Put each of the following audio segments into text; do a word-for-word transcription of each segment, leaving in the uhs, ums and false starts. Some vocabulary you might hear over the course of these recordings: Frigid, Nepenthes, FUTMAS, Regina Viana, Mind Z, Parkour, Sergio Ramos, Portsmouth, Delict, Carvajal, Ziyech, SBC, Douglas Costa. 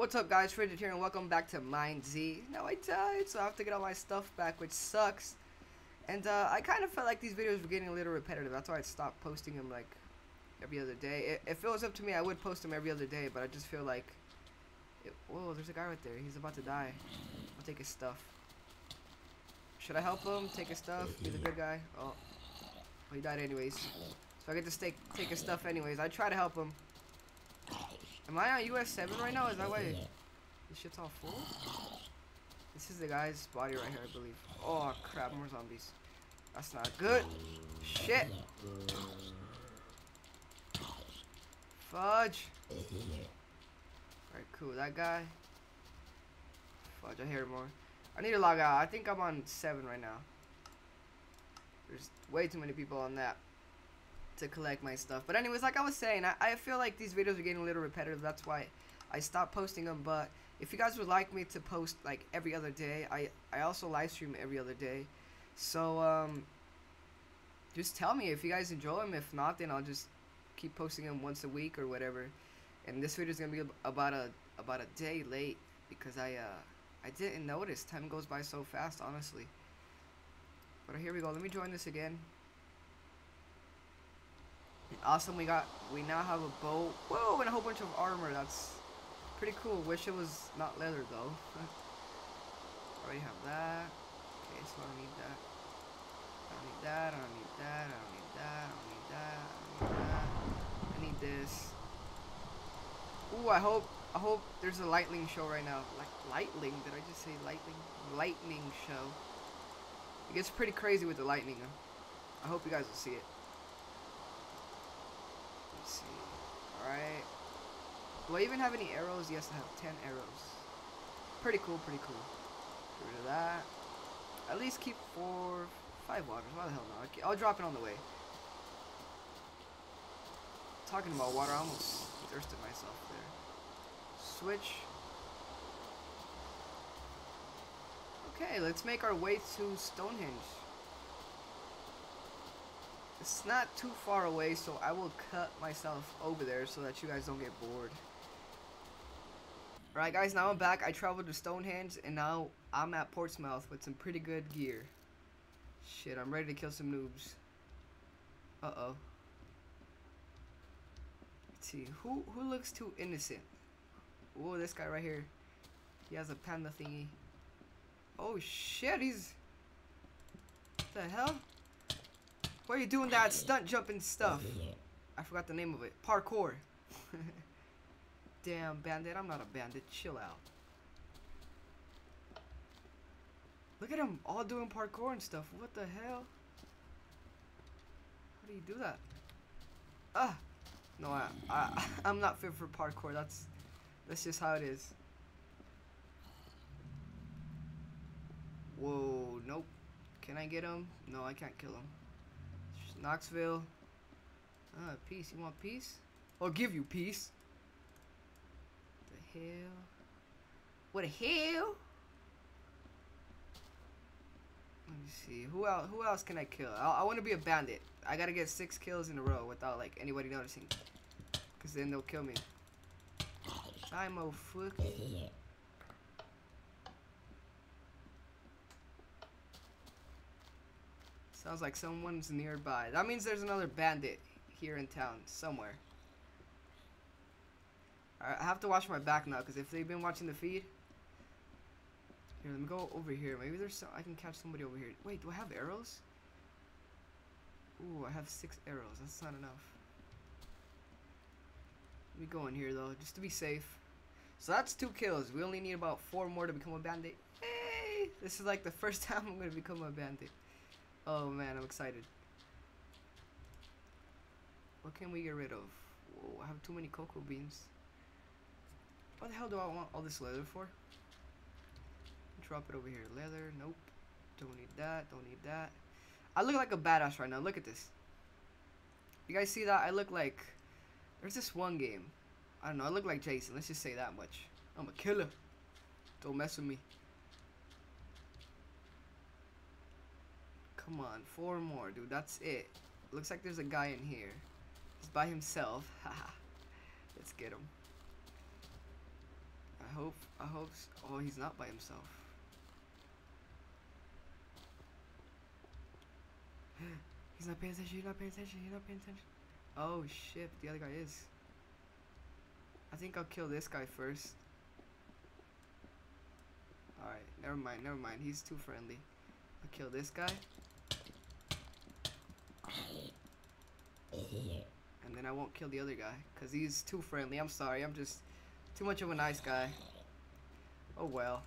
What's up, guys? Frigid here, and welcome back to Mind Z. Now, I died, so I have to get all my stuff back, which sucks. And uh, I kind of felt like these videos were getting a little repetitive. That's why I stopped posting them, like, every other day. If it was up to me, I would post them every other day, but I just feel like... It, whoa, there's a guy right there. He's about to die. I'll take his stuff. Should I help him? Take his stuff? He's a good guy. Oh, well, he died anyways. So I get to take, take his stuff anyways. I try to help him. Am I on U S seven right now? Is that why this shit's all full? This is the guy's body right here, I believe. Oh, crap. More zombies. That's not good. Shit. Fudge. Alright, cool. That guy. Fudge, I hear more. I need to log out. I think I'm on seven right now. There's way too many people on that to collect my stuff. But anyways, like I was saying, I, I feel like these videos are getting a little repetitive. That's why I stopped posting them. But if you guys would like me to post like every other day, I, I also live stream every other day. So um, just tell me if you guys enjoy them. If not, then I'll just keep posting them once a week or whatever. And this video is going to be about a about a day late because I... Uh, I didn't notice. Time goes by so fast, honestly. But here we go. Let me join this again. Awesome. We got. We now have a bow. Whoa, and a whole bunch of armor. That's pretty cool. Wish it was not leather though. Already have that. Okay, so I don't need that. I don't need that. I don't need that. I don't need that. I don't need that. I don't need that. I need this. Ooh, I hope. I hope there's a lightning show right now. Like lightning? Did I just say lightning? Lightning show. It gets pretty crazy with the lightning. I hope you guys will see it. Let's see. Alright. Do I even have any arrows? Yes, I have ten arrows. Pretty cool, pretty cool. Get rid of that. At least keep four, five waters. Why the hell not? I'll drop it on the way. Talking about water, I almost thirsted myself there. Switch. Okay, let's make our way to Stonehenge. It's not too far away, so I will cut myself over there so that you guys don't get bored. Alright guys, now I'm back. I traveled to Stonehenge and now I'm at Portsmouth with some pretty good gear. Shit, I'm ready to kill some noobs. Uh-oh. Let's see, who, who looks too innocent? Whoa, this guy right here. He has a panda thingy. Oh shit, he's... What the hell? Why are you doing that stunt jumping stuff? I forgot the name of it. Parkour. Damn, bandit. I'm not a bandit. Chill out. Look at him. All doing parkour and stuff. What the hell? How do you do that? Ah! No, I, I, I'm not fit for parkour. That's... That's just how it is. Whoa, nope. Can I get him? No, I can't kill him. Knoxville. Ah, peace. You want peace? I'll give you peace. What the hell? What the hell? Let me see. Who else? Who else can I kill? I, I want to be a bandit. I gotta get six kills in a row without like anybody noticing, cause then they'll kill me. I'm a fucking... Sounds like someone's nearby. That means there's another bandit here in town somewhere. Alright, I have to watch my back now because if they've been watching the feed... Here, let me go over here. Maybe there's some... I can catch somebody over here. Wait, do I have arrows? Ooh, I have six arrows. That's not enough. Let me go in here though, just to be safe. So that's two kills. We only need about four more to become a bandit. Hey! This is like the first time I'm going to become a bandit. Oh man, I'm excited. What can we get rid of? Whoa, I have too many cocoa beans. What the hell do I want all this leather for? Drop it over here. Leather, nope. Don't need that, don't need that. I look like a badass right now. Look at this. You guys see that? I look like... There's this one game. I don't know. I look like Jason. Let's just say that much. I'm a killer. Don't mess with me. Come on. Four more, dude. That's it. Looks like there's a guy in here. He's by himself. Haha. Let's get him. I hope, I hope, oh, he's not by himself. He's not paying attention, he's not paying attention, he's not paying attention. Oh shit, the other guy is. I think I'll kill this guy first. Alright, never mind, never mind, he's too friendly. I'll kill this guy. And then I won't kill the other guy, because he's too friendly. I'm sorry, I'm just too much of a nice guy. Oh well.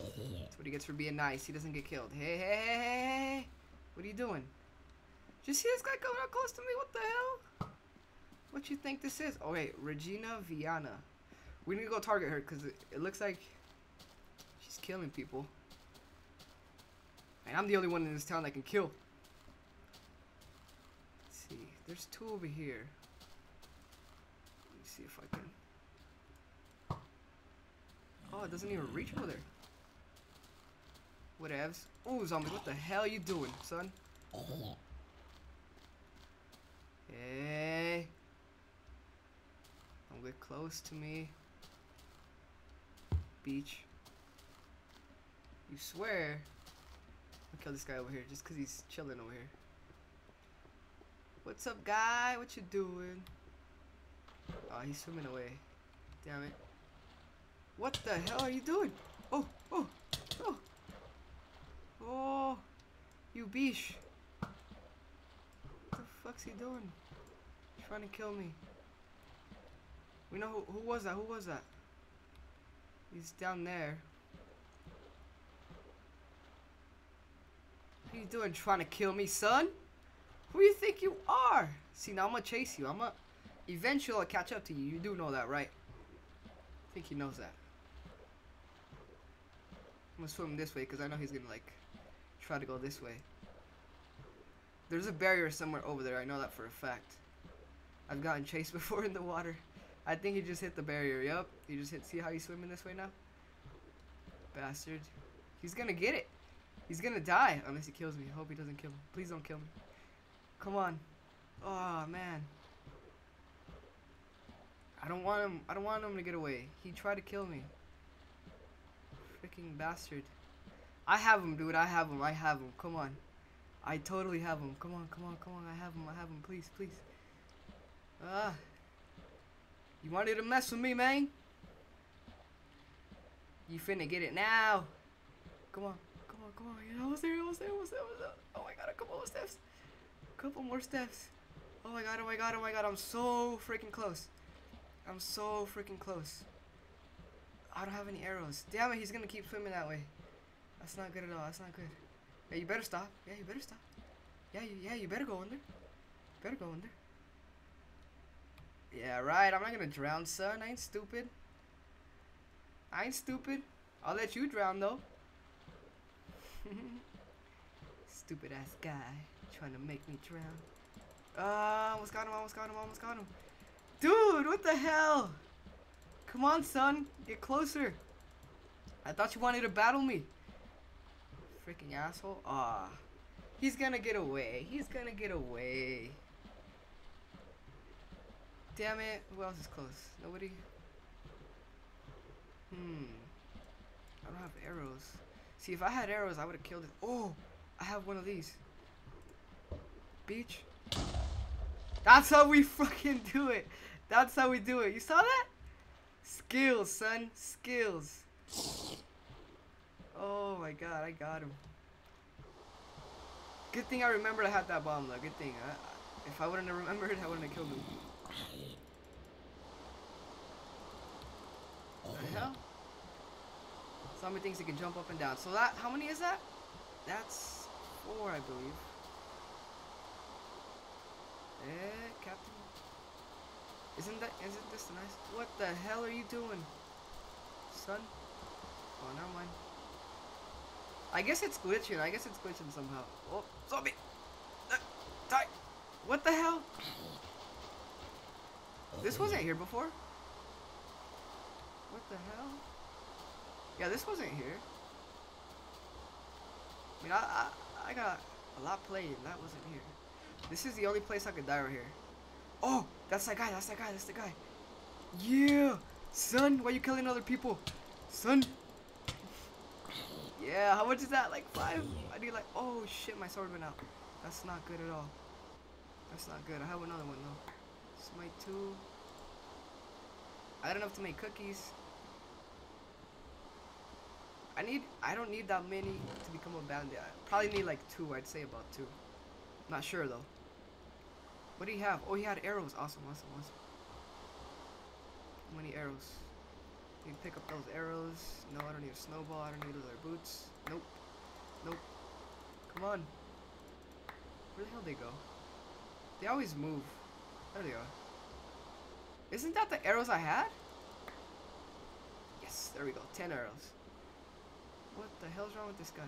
That's what he gets for being nice. He doesn't get killed. Hey, hey, hey, hey, hey. What are you doing? Did you see this guy coming up close to me? What the hell? What you think this is? Oh, wait. Regina Viana. We need to go target her because it, it looks like she's killing people. And I'm the only one in this town that can kill. Let's see. There's two over here. Let me see if I can. Oh, it doesn't even reach over there. Whatevs. Ooh, zombie, what the hell are you doing, son? Hey. Don't get close to me. Beach. You swear. I'll kill this guy over here just because he's chilling over here. What's up, guy? What you doing? Oh, he's swimming away. Damn it. What the hell are you doing? Oh, oh, oh. Oh, you beesh. What the fuck's he doing? He's trying to kill me. We know who, who was that? Who was that? He's down there. What are you doing trying to kill me, son? Who do you think you are? See, now I'm going to chase you. I'm going to eventually catch up to you. You do know that, right? I think he knows that. I'm going to swim this way because I know he's going to, like, try to go this way. There's a barrier somewhere over there. I know that for a fact. I've gotten chased before in the water. I think he just hit the barrier. Yup. He just hit. See how he's swimming this way now? Bastard. He's going to get it. He's going to die unless he kills me. I hope he doesn't kill me. Please don't kill me. Come on. Oh, man. I don't want him. I don't want him to get away. He tried to kill me. Freaking bastard. I have him, dude. I have him. I have him. Come on. I totally have him. Come on, come on, come on. I have him. I have him. Please, please. Ah. Uh, you wanted to mess with me, man? You finna get it now. Come on. Come on, come on. Yeah, almost there, almost there, almost there, almost there. Oh my god, a couple more steps. A couple more steps. Oh my god, oh my god, oh my god. I'm so freaking close. I'm so freaking close. I don't have any arrows. Damn it, he's gonna keep swimming that way. That's not good at all. That's not good. Yeah, you better stop. Yeah, you better stop. Yeah, you, yeah, you better go under. Better go under. Yeah, right. I'm not gonna drown, son. I ain't stupid. I ain't stupid. I'll let you drown, though. Stupid ass guy trying to make me drown. Ah, uh, almost got him. Almost got him. Almost got him. Dude, what the hell? Come on, son. Get closer. I thought you wanted to battle me. Freaking asshole. Ah, he's gonna get away. He's gonna get away. Damn it. Who else is close? Nobody? Hmm. I don't have arrows. See, if I had arrows, I would have killed it. Oh, I have one of these. Beach. That's how we fucking do it. That's how we do it. You saw that? Skills, son. Skills. Oh my god, I got him. Good thing I remembered I had that bomb, though. Good thing. I, if I wouldn't have remembered, I wouldn't have killed him. What the hell? Zombie thinks he can jump up and down. So that, how many is that? That's four, I believe. Eh, Captain. Isn't that, isn't this nice? What the hell are you doing, son? Oh, never mind. I guess it's glitching. I guess it's glitching somehow. Oh, zombie! Uh, die! What the hell? This wasn't here before. What the hell? Yeah, this wasn't here. I mean, I I, I got a lot played. That wasn't here. This is the only place I could die right here. Oh, that's that guy. That's that guy. That's the guy. Yeah, son. Why are you killing other people, son? Yeah. How much is that? Like five. I need like. Oh shit, my sword went out. That's not good at all. That's not good. I have another one though. Smite two. I don't have to make cookies. I need. I don't need that many to become a bandit. I probably need like two. I'd say about two. Not sure though. What do you have? Oh, he had arrows. Awesome, awesome, awesome. How many arrows? You can pick up those arrows. No, I don't need a snowball. I don't need leather boots. Nope. Nope. Come on. Where the hell they go? They always move. There they are. Isn't that the arrows I had? Yes, there we go. Ten arrows. What the hell's wrong with this guy?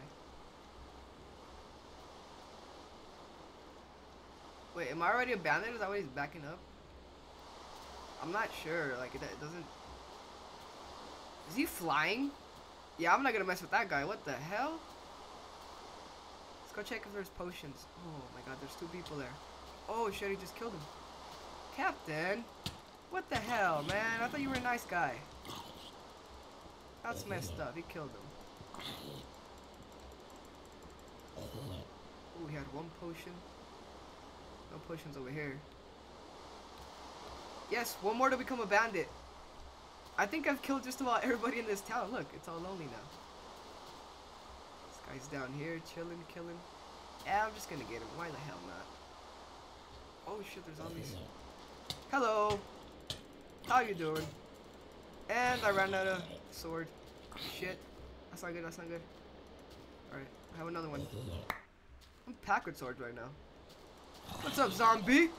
Wait, am I already abandoned? Is that why he's backing up? I'm not sure. Like, it, it doesn't... Is he flying? Yeah, I'm not gonna mess with that guy. What the hell? Let's go check if there's potions. Oh my god, there's two people there. Oh shit, he just killed him. Captain? What the hell, man? I thought you were a nice guy. That's messed up. He killed him. Oh, he had one potion. No potions over here. Yes, one more to become a bandit. I think I've killed just about everybody in this town. Look, it's all lonely now. This guy's down here, chilling, killing. Yeah, I'm just gonna get him. Why the hell not? Oh shit, there's zombies. Hello. How you doing? And I ran out of sword. Shit. That's not good, that's not good. Alright, I have another one. I'm packed with swords right now. What's up, zombie?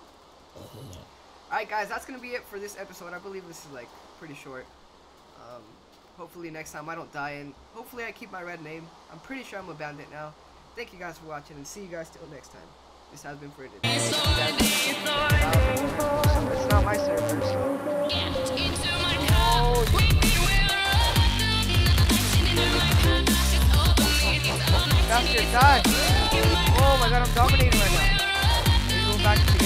Alright guys, that's gonna be it for this episode. I believe this is like pretty short. Um, hopefully next time I don't die, and hopefully I keep my red name. I'm pretty sure I'm a bandit now. Thank you guys for watching, and see you guys till next time. This has been Frigid. Um, it's not my server, so... Oh, faster, dodge! Oh my god, I'm dominating right now. Back to